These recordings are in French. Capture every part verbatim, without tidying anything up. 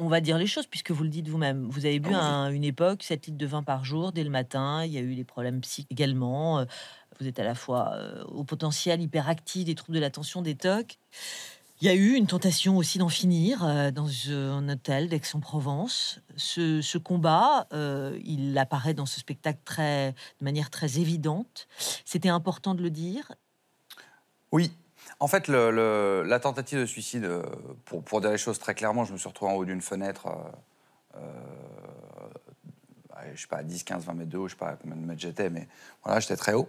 on va dire les choses, puisque vous le dites vous-même. Vous avez bu à une époque sept litres de vin par jour, dès le matin. Il y a eu des problèmes psychiques également. Vous êtes à la fois euh, au potentiel hyperactif, des troubles de l'attention, des tocs. Il y a eu une tentation aussi d'en finir euh, dans un hôtel d'Aix-en-Provence. Ce, ce combat, euh, il apparaît dans ce spectacle très, de manière très évidente. C'était important de le dire. Oui. En fait, le, le, la tentative de suicide, pour, pour dire les choses très clairement, je me suis retrouvé en haut d'une fenêtre, euh, euh, je ne sais pas, à dix, quinze, vingt mètres de haut, je ne sais pas à combien de mètres j'étais, mais voilà, j'étais très haut.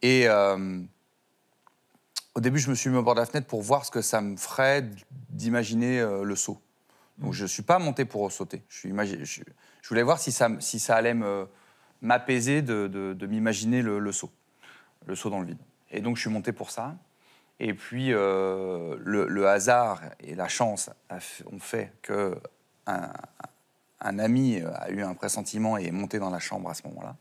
Et euh, au début, je me suis mis au bord de la fenêtre pour voir ce que ça me ferait d'imaginer euh, le saut. Donc, je ne suis pas monté pour sauter. Je, suis imagi- je, je voulais voir si ça, si ça allait me, m'apaiser de, de, de m'imaginer le, le saut, le saut dans le vide. Et donc, je suis monté pour ça. Et puis, euh, le, le hasard et la chance ont fait qu'un un ami a eu un pressentiment et est monté dans la chambre à ce moment-là.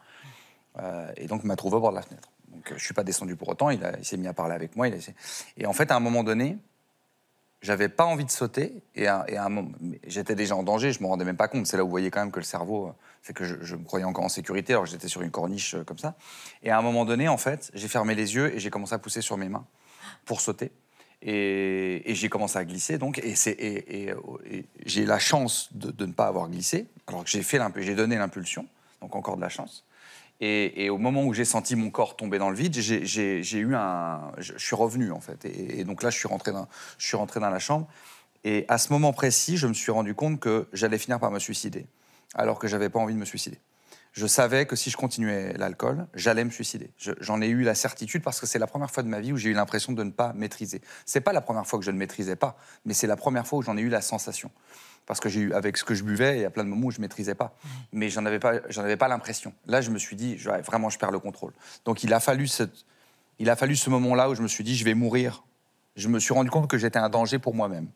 Euh, et donc, m'a trouvé au bord de la fenêtre. Donc, je ne suis pas descendu pour autant. Il, a, il s'est mis à parler avec moi. Il a, et en fait, à un moment donné, je n'avais pas envie de sauter. Et, à, et à un moment, j'étais déjà en danger. Je ne me rendais même pas compte. C'est là où vous voyez quand même que le cerveau... C'est que je, je me croyais encore en sécurité, alors que j'étais sur une corniche comme ça. Et à un moment donné, en fait, j'ai fermé les yeux et j'ai commencé à pousser sur mes mains pour sauter, et, et j'ai commencé à glisser donc, et, c'est, et, et, et j'ai la chance de, de ne pas avoir glissé, alors que j'ai fait l'imp- j'ai donné l'impulsion, donc encore de la chance. Et, et au moment où j'ai senti mon corps tomber dans le vide, j'ai, j'ai, j'ai eu un, je, je suis revenu en fait, et, et donc là je suis rentré dans, je suis rentré dans la chambre, et à ce moment précis, je me suis rendu compte que j'allais finir par me suicider, alors que j'avais pas envie de me suicider. Je savais que si je continuais l'alcool, j'allais me suicider. Je, j'en ai eu la certitude parce que c'est la première fois de ma vie où j'ai eu l'impression de ne pas maîtriser. C'est pas la première fois que je ne maîtrisais pas, mais c'est la première fois où j'en ai eu la sensation. Parce que j'ai eu, avec ce que je buvais, il y a plein de moments où je maîtrisais pas, mais j'en avais pas, j'en avais pas l'impression. Là, je me suis dit, je, vraiment, je perds le contrôle. Donc, il a fallu cette, il a fallu ce moment-là où je me suis dit, je vais mourir. Je me suis rendu compte que j'étais un danger pour moi-même.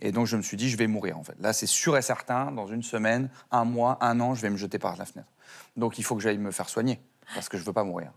Et donc, je me suis dit, je vais mourir, en fait. Là, c'est sûr et certain, dans une semaine, un mois, un an, je vais me jeter par la fenêtre. Donc, il faut que j'aille me faire soigner, parce que je ne veux pas mourir.